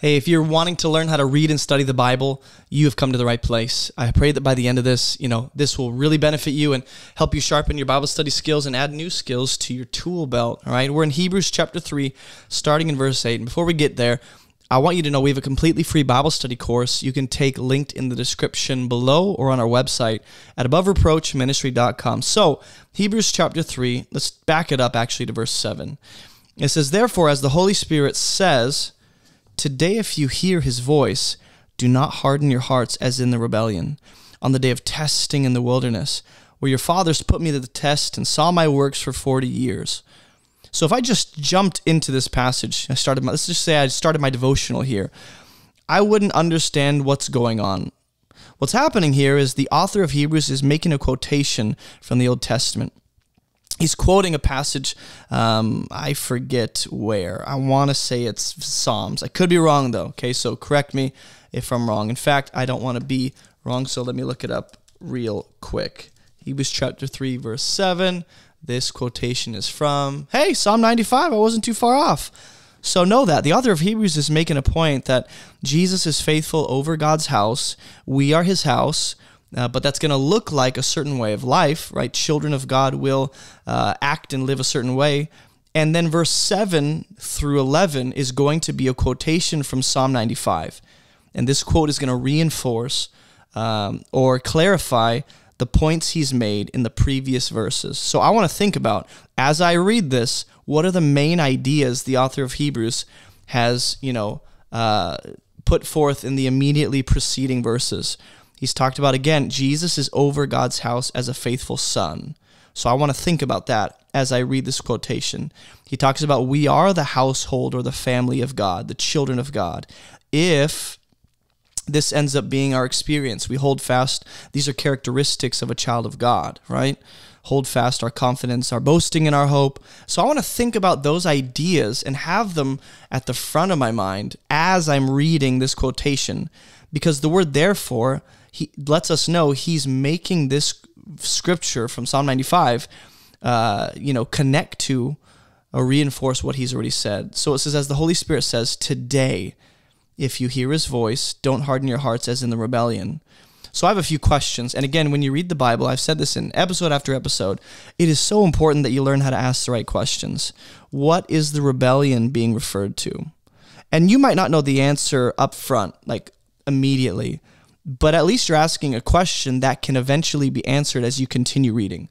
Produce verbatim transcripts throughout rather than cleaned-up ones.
Hey, if you're wanting to learn how to read and study the Bible, you have come to the right place. I pray that by the end of this, you know, this will really benefit you and help you sharpen your Bible study skills and add new skills to your tool belt, all right? We're in Hebrews chapter three, starting in verse eight. And before we get there, I want you to know we have a completely free Bible study course you can take linked in the description below or on our website at above reproach ministry dot com. So, Hebrews chapter three, let's back it up actually to verse seven. It says, "Therefore, as the Holy Spirit says, today if you hear his voice, do not harden your hearts as in the rebellion, on the day of testing in the wilderness, where your fathers put me to the test and saw my works for forty years." So if I just jumped into this passage, I started my, let's just say I started my devotional here, I wouldn't understand what's going on. What's happening here is the author of Hebrews is making a quotation from the Old Testament. He's quoting a passage, um, I forget where. I want to say it's Psalms. I could be wrong, though. Okay, so correct me if I'm wrong. In fact, I don't want to be wrong, so let me look it up real quick. Hebrews chapter three, verse seven. This quotation is from, hey, Psalm ninety-five, I wasn't too far off. So know that. The author of Hebrews is making a point that Jesus is faithful over God's house. We are his house, uh, but that's going to look like a certain way of life, right? Children of God will uh, act and live a certain way. And then verse seven through eleven is going to be a quotation from Psalm ninety-five. And this quote is going to reinforce um, or clarify the points he's made in the previous verses. So I want to think about, as I read this, what are the main ideas the author of Hebrews has, you know, uh, put forth in the immediately preceding verses? He's talked about, again, Jesus is over God's house as a faithful son. So I want to think about that as I read this quotation. He talks about we are the household or the family of God, the children of God. If this ends up being our experience, we hold fast. These are characteristics of a child of God, right? Hold fast our confidence, our boasting, and our hope. So I want to think about those ideas and have them at the front of my mind as I'm reading this quotation, because the word therefore, he lets us know he's making this scripture from Psalm ninety-five, uh, you know, connect to or reinforce what he's already said. So it says, as the Holy Spirit says, today, if you hear his voice, don't harden your hearts as in the rebellion. So I have a few questions. And again, when you read the Bible, I've said this in episode after episode, it is so important that you learn how to ask the right questions. What is the rebellion being referred to? And you might not know the answer up front, like immediately, but at least you're asking a question that can eventually be answered as you continue reading.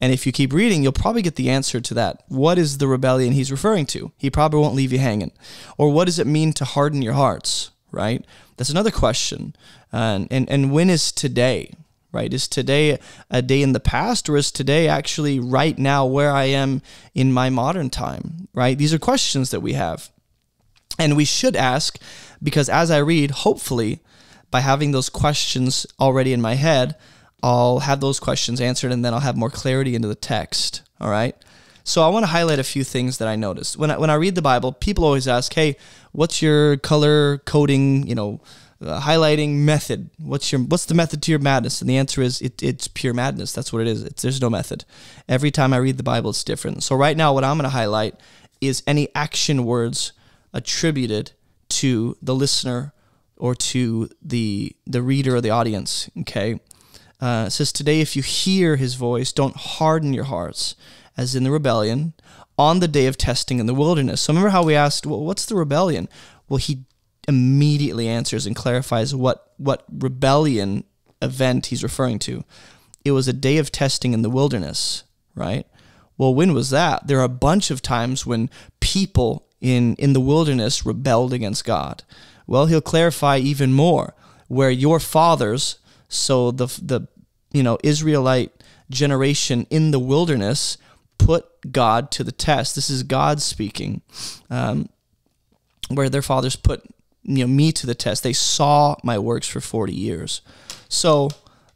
And if you keep reading, you'll probably get the answer to that. What is the rebellion he's referring to? He probably won't leave you hanging. Or what does it mean to harden your hearts, right? That's another question. Uh, and, and when is today, right? Is today a day in the past, or is today actually right now where I am in my modern time, right? These are questions that we have. And we should ask, because as I read, hopefully, by having those questions already in my head, I'll have those questions answered, and then I'll have more clarity into the text, all right? So I want to highlight a few things that I noticed. When I, when I read the Bible, people always ask, hey, what's your color coding, you know, uh, highlighting method? What's your what's the method to your madness? And the answer is it, it's pure madness. That's what it is. It's, there's no method. Every time I read the Bible, it's different. So right now, what I'm going to highlight is any action words attributed to the listener or to the, the reader or the audience, okay? Uh, it says, today if you hear his voice, don't harden your hearts, as in the rebellion, on the day of testing in the wilderness. So remember how we asked, well, what's the rebellion? Well, he immediately answers and clarifies what, what rebellion event he's referring to. It was a day of testing in the wilderness, right? Well, when was that? There are a bunch of times when people in, in the wilderness rebelled against God. Well, he'll clarify even more, where your fathers... So the, the you know, Israelite generation in the wilderness put God to the test. This is God speaking, um, where their fathers put, you know, me to the test. They saw my works for forty years. So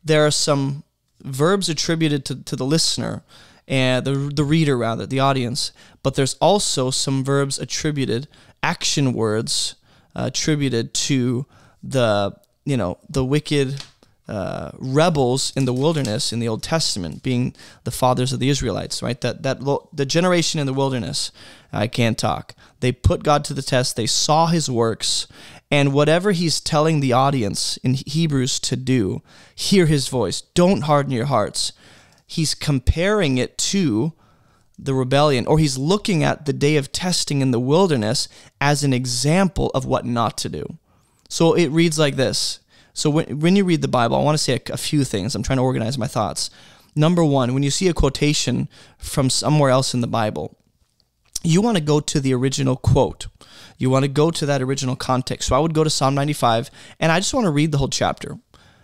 there are some verbs attributed to, to the listener, and the, the reader rather, the audience. But there's also some verbs attributed, action words uh, attributed to the, you know, the wicked uh, rebels in the wilderness in the Old Testament, being the fathers of the Israelites, right? That, that the generation in the wilderness, I can't talk. They put God to the test. They saw his works, and whatever he's telling the audience in Hebrews to do, hear his voice. Don't harden your hearts. He's comparing it to the rebellion, or he's looking at the day of testing in the wilderness as an example of what not to do. So it reads like this. So when, when you read the Bible, I want to say a, a few things. I'm trying to organize my thoughts. Number one, when you see a quotation from somewhere else in the Bible, you want to go to the original quote. You want to go to that original context. So I would go to Psalm ninety-five, and I just want to read the whole chapter.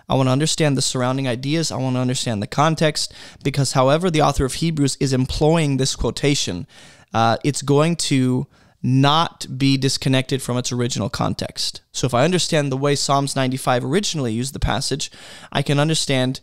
I want to understand the surrounding ideas. I want to understand the context, because however the author of Hebrews is employing this quotation, uh, it's going to not be disconnected from its original context. So if I understand the way Psalms ninety-five originally used the passage, I can understand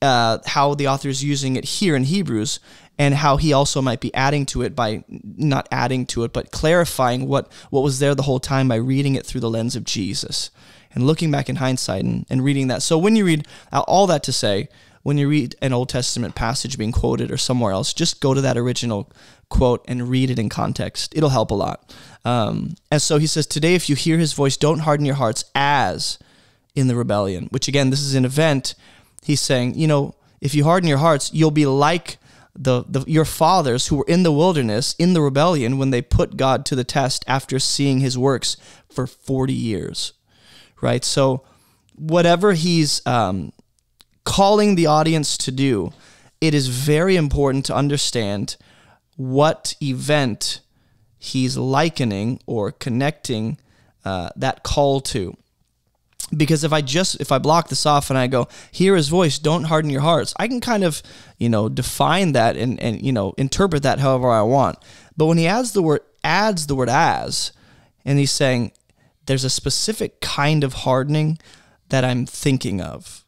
uh, how the author is using it here in Hebrews, and how he also might be adding to it by not adding to it, but clarifying what, what was there the whole time by reading it through the lens of Jesus and looking back in hindsight and, and reading that. So when you read, all that to say, when you read an Old Testament passage being quoted or somewhere else, just go to that original quote and read it in context. It'll help a lot. Um, and so he says, today, if you hear his voice, don't harden your hearts as in the rebellion, which again, this is an event. He's saying, you know, if you harden your hearts, you'll be like The, the, your fathers who were in the wilderness, in the rebellion, when they put God to the test after seeing his works for forty years, right? So whatever he's um, calling the audience to do, it is very important to understand what event he's likening or connecting uh, that call to. Because if I just, if I block this off and I go, hear his voice, don't harden your hearts, I can kind of, you know, define that and, and, you know, interpret that however I want. But when he adds the word, adds the word as, and he's saying there's a specific kind of hardening that I'm thinking of.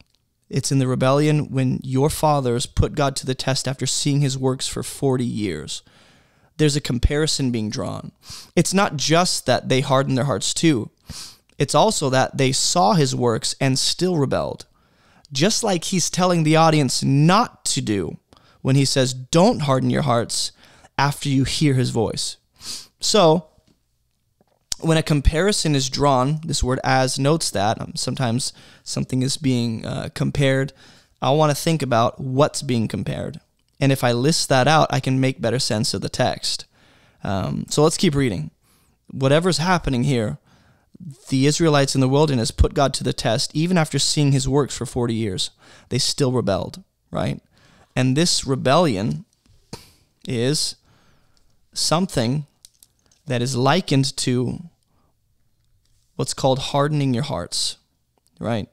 It's in the rebellion when your fathers put God to the test after seeing his works for forty years. There's a comparison being drawn. It's not just that they harden their hearts too. It's also that they saw his works and still rebelled, just like he's telling the audience not to do when he says, don't harden your hearts after you hear his voice. So when a comparison is drawn, this word as notes that um, sometimes something is being uh, compared. I want to think about what's being compared. And if I list that out, I can make better sense of the text. Um, so let's keep reading. Whatever's happening here, the Israelites in the wilderness put God to the test, even after seeing his works for forty years. They still rebelled, right? And this rebellion is something that is likened to what's called hardening your hearts, right?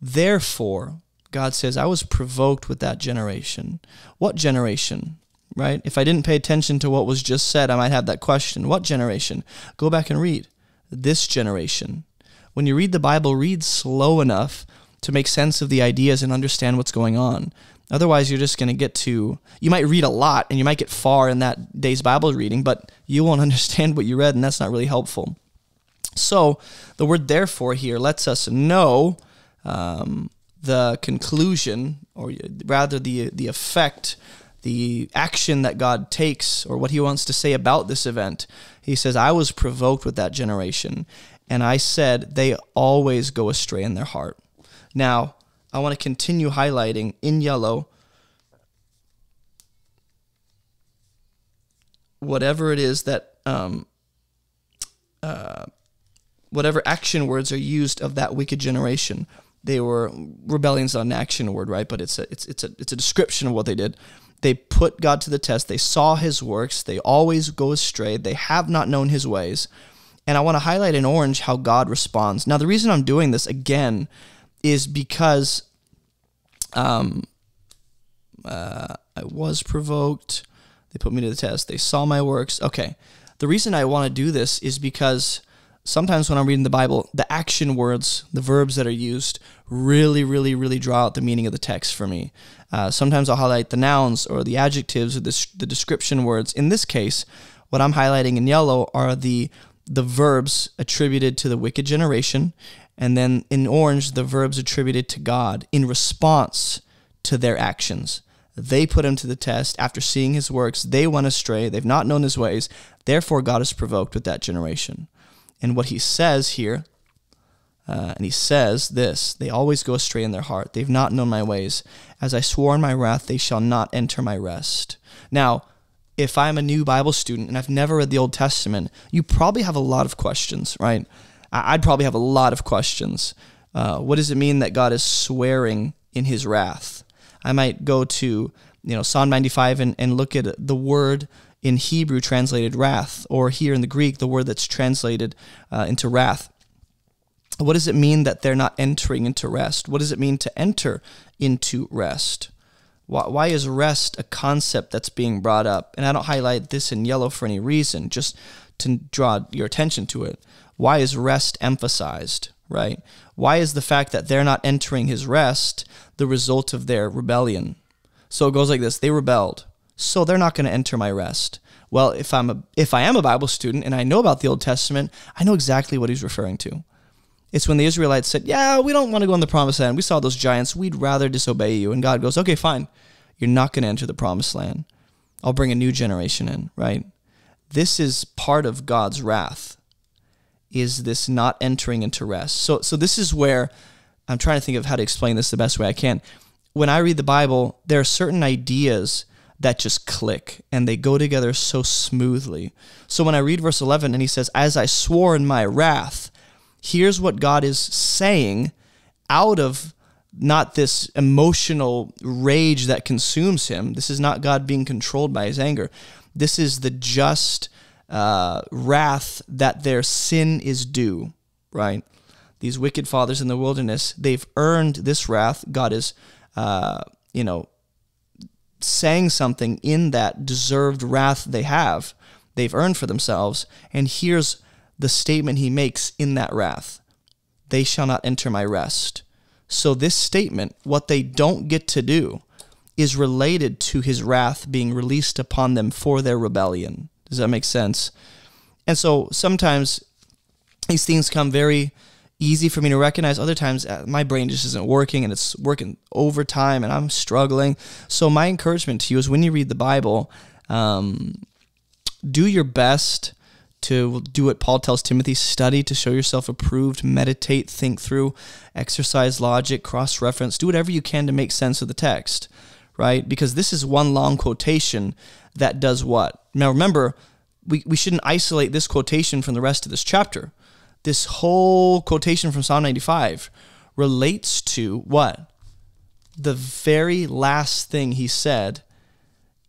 Therefore, God says, I was provoked with that generation. What generation? Right? If I didn't pay attention to what was just said, I might have that question. What generation? Go back and read. This generation. When you read the Bible, read slow enough to make sense of the ideas and understand what's going on. Otherwise, you're just going to get to, you might read a lot and you might get far in that day's Bible reading, but you won't understand what you read, and that's not really helpful. So the word therefore here lets us know um, the conclusion, or rather the, the effect, the action that God takes, or what he wants to say about this event. He says, I was provoked with that generation, and I said, they always go astray in their heart. Now, I want to continue highlighting in yellow whatever it is that, um, uh, whatever action words are used of that wicked generation. They were, rebellion's not an action word, right? But it's a, it's, it's a, it's a description of what they did. They put God to the test. They saw his works. They always go astray. They have not known his ways. And I want to highlight in orange how God responds. Now, the reason I'm doing this, again, is because um, uh, I was provoked. They put me to the test. They saw my works. Okay. The reason I want to do this is because sometimes when I'm reading the Bible, the action words, the verbs that are used, really, really, really draw out the meaning of the text for me. Uh, sometimes I'll highlight the nouns or the adjectives or the, the description words. In this case, what I'm highlighting in yellow are the the verbs attributed to the wicked generation, and then in orange, the verbs attributed to God in response to their actions. They put him to the test. After seeing his works, they went astray. They've not known his ways. Therefore, God is provoked with that generation. And what he says here, uh, and he says this, they always go astray in their heart. They've not known my ways. As I swore in my wrath, they shall not enter my rest. Now, if I'm a new Bible student and I've never read the Old Testament, you probably have a lot of questions, right? I'd probably have a lot of questions. Uh, what does it mean that God is swearing in his wrath? I might go to, you know, Psalm ninety-five and, and look at the word in Hebrew translated wrath, or here in the Greek, the word that's translated uh, into wrath. What does it mean that they're not entering into rest? What does it mean to enter into rest? Why, why is rest a concept that's being brought up? And I don't highlight this in yellow for any reason, just to draw your attention to it. Why is rest emphasized, right? Why is the fact that they're not entering his rest the result of their rebellion? So it goes like this: they rebelled, so they're not going to enter my rest. Well, if I'm a, if I am a Bible student and I know about the Old Testament, I know exactly what he's referring to. It's when the Israelites said, yeah, we don't want to go in the promised land. We saw those giants. We'd rather disobey you. And God goes, okay, fine. You're not going to enter the promised land. I'll bring a new generation in, right? This is part of God's wrath, is this not entering into rest. So, so this is where I'm trying to think of how to explain this the best way I can. When I read the Bible, there are certain ideas that just click, and they go together so smoothly. So when I read verse eleven, and he says, as I swore in my wrath, here's what God is saying out of not this emotional rage that consumes him. This is not God being controlled by his anger. This is the just uh, wrath that their sin is due, right? These wicked fathers in the wilderness, they've earned this wrath. God is, uh, you know, saying something in that deserved wrath they have. They've earned for themselves. And here's the statement he makes in that wrath: they shall not enter my rest. So this statement, what they don't get to do, is related to his wrath being released upon them for their rebellion. Does that make sense? And so sometimes these things come very easy for me to recognize. Other times my brain just isn't working, and it's working overtime, and I'm struggling. So my encouragement to you is, when you read the Bible, um, do your best to do what Paul tells Timothy: study to show yourself approved, meditate, think through, exercise logic, cross-reference, do whatever you can to make sense of the text, right? Because this is one long quotation that does what? Now remember, we, we shouldn't isolate this quotation from the rest of this chapter. This whole quotation from Psalm ninety-five relates to what? The very last thing he said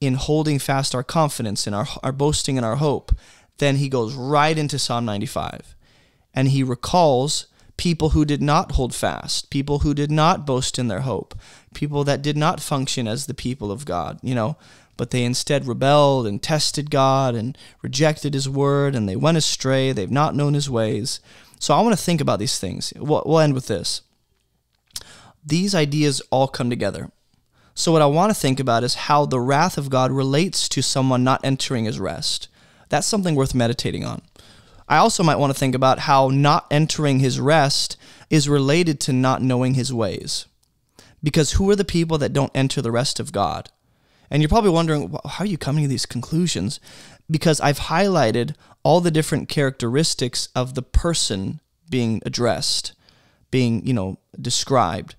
in holding fast our confidence, in our, our boasting, and our hope. Then he goes right into Psalm ninety-five, and he recalls people who did not hold fast, people who did not boast in their hope, people that did not function as the people of God, you know, but they instead rebelled and tested God and rejected his word, and they went astray. They've not known his ways. So I want to think about these things. We'll, we'll end with this. These ideas all come together. So what I want to think about is how the wrath of God relates to someone not entering his rest. That's something worth meditating on. I also might want to think about how not entering his rest is related to not knowing his ways. Because who are the people that don't enter the rest of God? And you're probably wondering, well, how are you coming to these conclusions? Because I've highlighted all the different characteristics of the person being addressed, being, you know, described.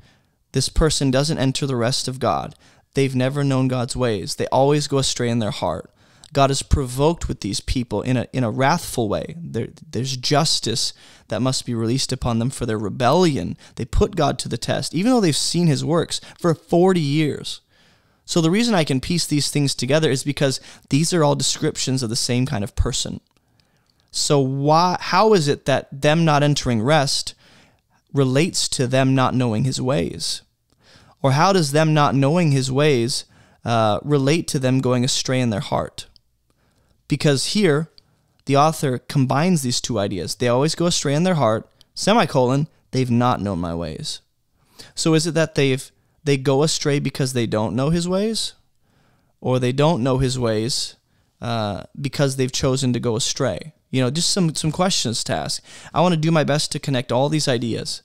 This person doesn't enter the rest of God. They've never known God's ways. They always go astray in their heart. God is provoked with these people in a, in a wrathful way. There, there's justice that must be released upon them for their rebellion. They put God to the test, even though they've seen his works for forty years. So the reason I can piece these things together is because these are all descriptions of the same kind of person. So why, how is it that them not entering rest relates to them not knowing his ways? Or how does them not knowing his ways uh, relate to them going astray in their heart? Because here, the author combines these two ideas. They always go astray in their heart, semicolon, they've not known my ways. So is it that they've they go astray because they don't know his ways? Or they don't know his ways uh, because they've chosen to go astray? You know, just some, some questions to ask. I want to do my best to connect all these ideas,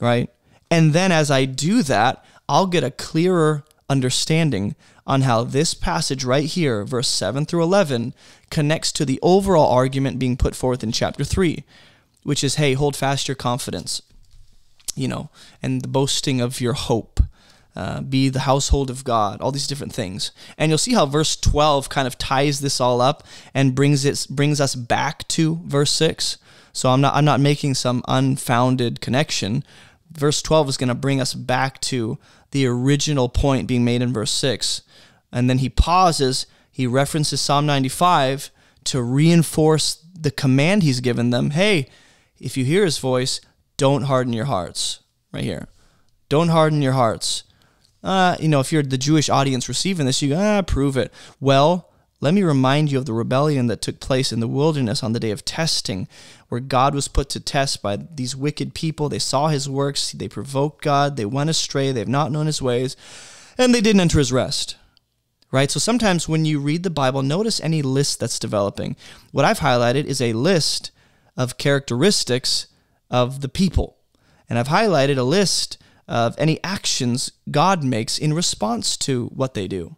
right? And then as I do that, I'll get a clearer understanding on how this passage right here, verse seven through eleven, connects to the overall argument being put forth in chapter three, which is, hey, hold fast your confidence, you know, and the boasting of your hope, uh, be the household of God, all these different things. And you'll see how verse twelve kind of ties this all up and brings it, brings us back to verse six. So I'm not, I'm not making some unfounded connection. Verse twelve is going to bring us back to the original point being made in verse six. And then he pauses, he references Psalm ninety-five to reinforce the command he's given them. Hey, if you hear his voice, don't harden your hearts, right here. Don't harden your hearts. Uh, you know, if you're the Jewish audience receiving this, you go, ah, prove it. Well, let me remind you of the rebellion that took place in the wilderness on the day of testing, where God was put to test by these wicked people. They saw his works. They provoked God. They went astray. They have not known his ways, and they didn't enter his rest, right? So sometimes when you read the Bible, notice any list that's developing. What I've highlighted is a list of characteristics of the people, and I've highlighted a list of any actions God makes in response to what they do.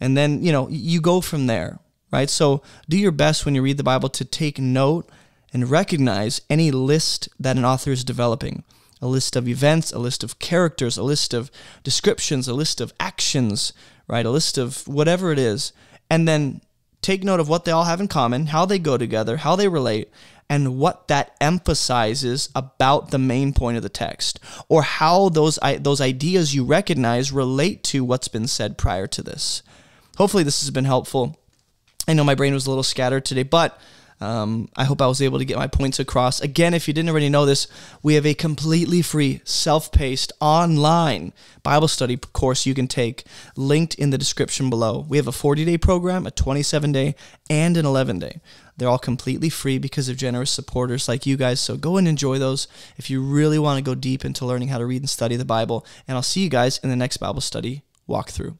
And then, you know, you go from there, right? So do your best when you read the Bible to take note and recognize any list that an author is developing, a list of events, a list of characters, a list of descriptions, a list of actions, right? A list of whatever it is. And then take note of what they all have in common, how they go together, how they relate, and what that emphasizes about the main point of the text, or how those, those ideas you recognize relate to what's been said prior to this. Hopefully this has been helpful. I know my brain was a little scattered today, but um, I hope I was able to get my points across. Again, if you didn't already know this, we have a completely free, self-paced, online Bible study course you can take, linked in the description below. We have a forty-day program, a twenty-seven-day, and an eleven-day. They're all completely free because of generous supporters like you guys, so go and enjoy those if you really want to go deep into learning how to read and study the Bible, and I'll see you guys in the next Bible study walkthrough.